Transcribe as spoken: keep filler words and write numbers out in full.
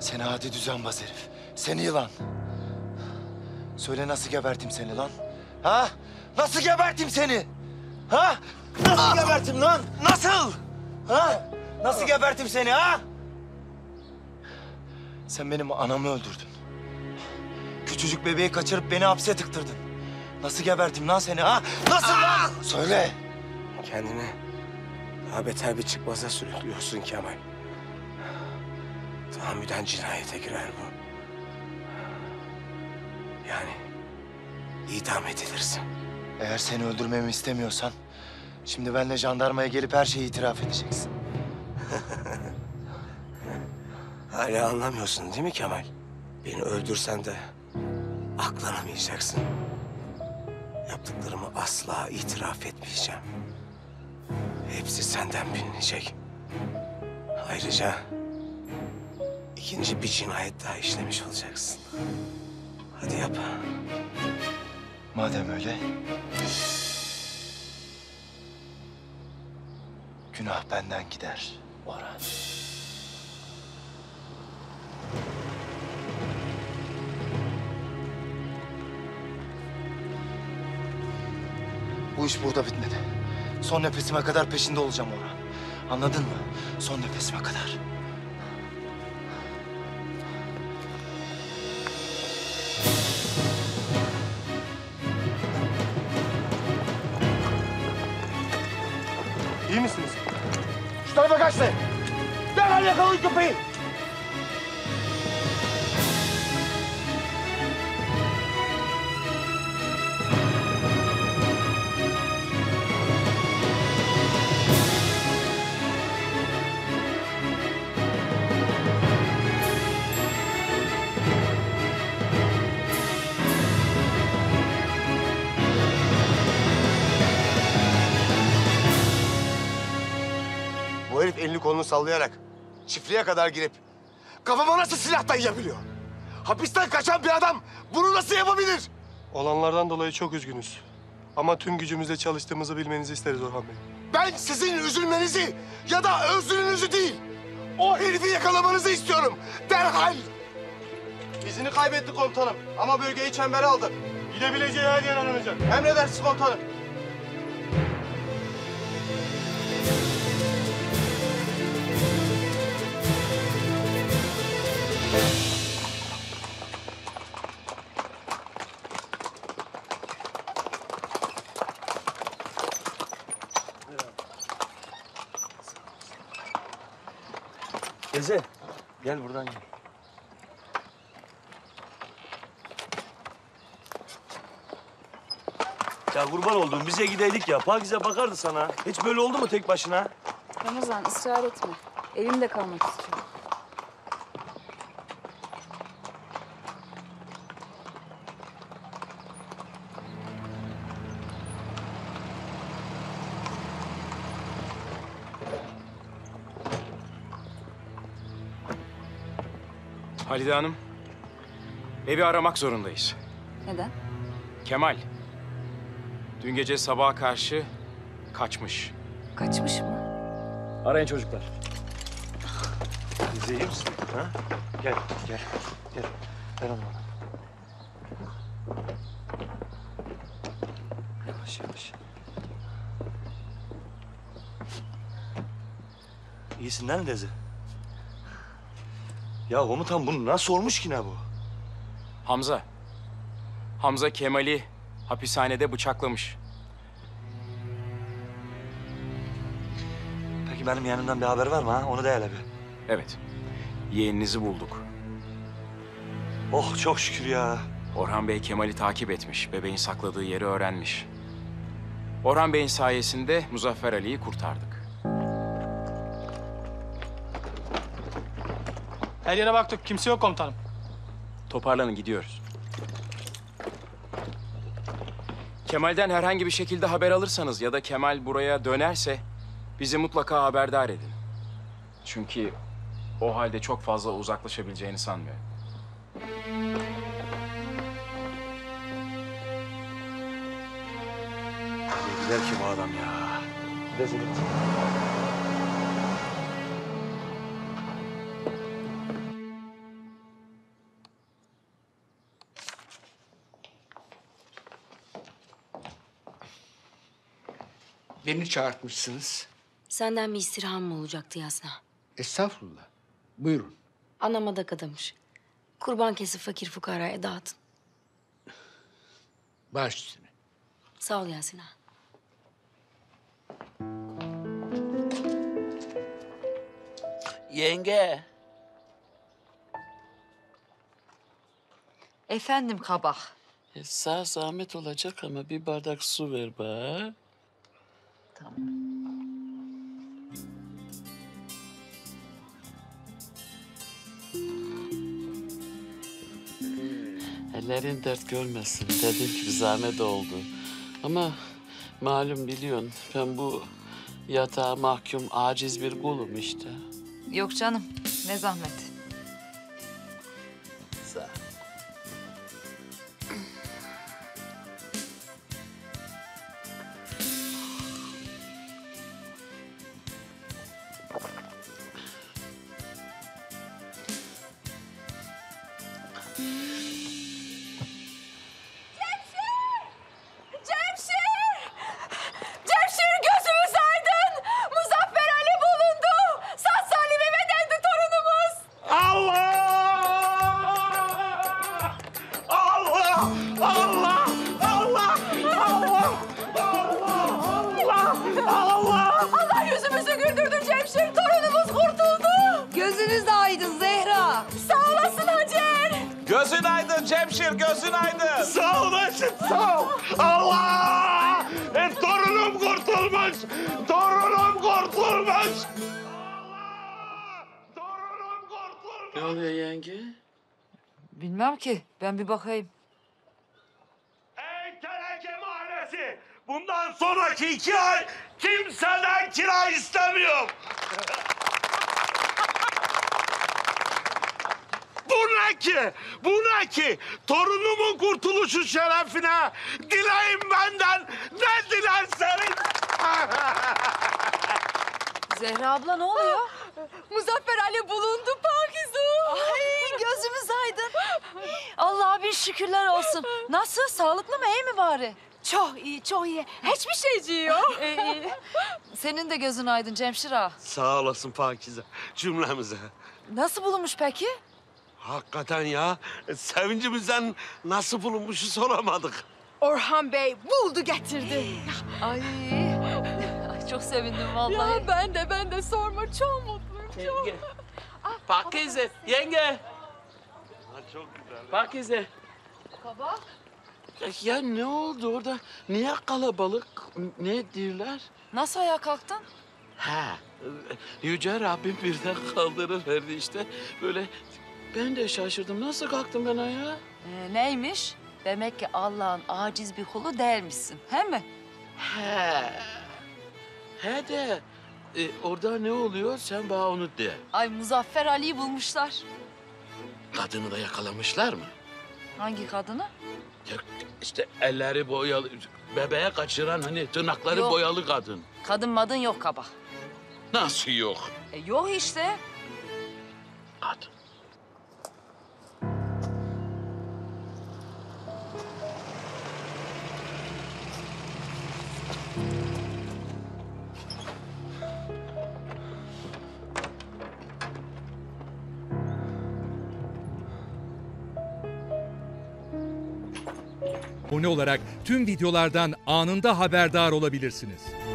Seni adi düzenbaz herif. Seni yılan. Söyle nasıl gebertim seni lan? Ha? Nasıl gebertim seni? Ha? Nasıl gebertim lan? Nasıl? Ha? Nasıl gebertim seni ha? Sen benim anamı öldürdün. Küçücük bebeği kaçırıp beni hapse tıktırdın. Nasıl gebertim lan seni ha? Nasıl Aa! lan? Söyle. Kendini daha beter bir çıkmaza sürüklüyorsun Kemal. Tahammüden cinayete girer bu. Yani idam edilirsin. Eğer seni öldürmemi istemiyorsan şimdi benimle jandarmaya gelip her şeyi itiraf edeceksin. Hala anlamıyorsun değil mi Kemal? Beni öldürsen de aklanamayacaksın. Yaptıklarımı asla itiraf etmeyeceğim. Hepsi senden bilinecek. Ayrıca ikinci bir cinayet daha işlemiş olacaksın. Hadi yap. Madem öyle... günah benden gider Orhan. Bu iş burada bitmedi. Son nefesime kadar peşinde olacağım Orhan. Anladın mı? Son nefesime kadar. İyi misiniz? Şu tarafa kaçtı. Derhal yakalayın köpeği. Elini kolunu sallayarak çiftliğe kadar girip kafama nasıl silah dayayabiliyor? Hapisten kaçan bir adam bunu nasıl yapabilir? Olanlardan dolayı çok üzgünüz. Ama tüm gücümüzle çalıştığımızı bilmenizi isteriz Orhan Bey. Ben sizin üzülmenizi ya da özrünüzü değil, o herifi yakalamanızı istiyorum. Derhal! İzini kaybetti komutanım ama bölgeyi çembere aldı. Gidebileceği her yer aranacak. Emredersiniz komutanım. Deze, gel buradan gel. Ya kurban oldum, bize gideydik ya. Pakize bakardı sana. Hiç böyle oldu mu tek başına? Ramazan, ısrar etme. Elimde kalmak istiyorum. Halide Hanım, evi aramak zorundayız. Neden? Kemal, dün gece sabaha karşı kaçmış. Kaçmış mı? Arayın çocuklar. Bize iyi misin? Ha? Gel, gel, gel. Ver onu bana. Yavaş, yavaş. İyisin lan Deze. Ya komutan bunu nasıl olmuş ki ne bu? Hamza. Hamza Kemal'i hapishanede bıçaklamış. Peki benim yeğenimden bir haber var mı ha? Onu da hele bir. Evet. Yeğeninizi bulduk. Oh çok şükür ya. Orhan Bey Kemal'i takip etmiş. Bebeğin sakladığı yeri öğrenmiş. Orhan Bey'in sayesinde Muzaffer Ali'yi kurtardık. Her yere baktık. Kimse yok komutanım. Toparlanın, gidiyoruz. Kemal'den herhangi bir şekilde haber alırsanız ya da Kemal buraya dönerse bizi mutlaka haberdar edin. Çünkü o halde çok fazla uzaklaşabileceğini sanmıyorum. Ne gider ki bu adam ya. Rezilim. Beni çağırtmışsınız. Senden bir istirham mı olacaktı Yasinah? Estağfurullah. Buyurun. Anama da kadamış. Kurban kesip fakir fukaraya dağıtın. Baş üstüne. Sağ ol Yasinah. Yenge. Efendim Kabah. E, sağ zahmet olacak ama bir bardak su ver bana. Tamam. Ellerin dert görmesin. Dediğim gibi zahmet oldu. Ama malum biliyorsun ben bu yatağa mahkum aciz bir kulum işte. Yok canım, ne zahmet. Sağ ol. Cemşir, gözün aydın. Sağ ol Daşıt, sağ ol. Allah! E, torunum kurtulmuş. Torunum kurtulmuş. Allah! Torunum kurtulmuş. Ne oluyor yenge? Bilmem ki. Ben bir bakayım. Ey Tereke Mahallesi! Bundan sonraki iki ay kimseden kira istemiyorum. Buna ki, buna ki torunumun kurtuluşu şerefine dileyin benden ne dilerseniz. Zehra abla ne oluyor? Muzaffer Ali bulundu Pakize. Ay gözümüz aydın. Allah'a bir şükürler olsun. Nasıl, sağlıklı mı, iyi mi bari? Çok iyi, çok iyi. Hiçbir şeyciği yok. ee, senin de gözün aydın Cemşir ağa. Sağ olasın Pakize, cümlemize. Nasıl bulunmuş peki? Hakikaten ya, sevincimizden nasıl bulunmuşu soramadık. Orhan Bey buldu getirdi. Ay, çok sevindim vallahi. Ya ben de, ben de sorma. Çok mutluyum, yenge. Çok. Ah, Pakize, yenge. Ha, çok güzel. Pakize. Kabah. Ya ne oldu orada? Niye kalabalık? Ne diyorlar? Nasıl ayağa kalktın? Ha, Yüce Rabbim birden kaldırıverdi işte. Böyle... Ben de şaşırdım. Nasıl kalktım ben ayağa? Ee, neymiş? Demek ki Allah'ın aciz bir kulu değilmişsin, he mi? He. He de e, orada ne oluyor? Sen bana onu de. Ay Muzaffer Ali'yi bulmuşlar. Kadını da yakalamışlar mı? Hangi kadını? Ya, işte elleri boyalı, bebeğe kaçıran hani tırnakları yok. Boyalı kadın. Kadın madın yok Kabah. Nasıl yok? E, yok işte. Kadın. Abone olarak tüm videolardan anında haberdar olabilirsiniz.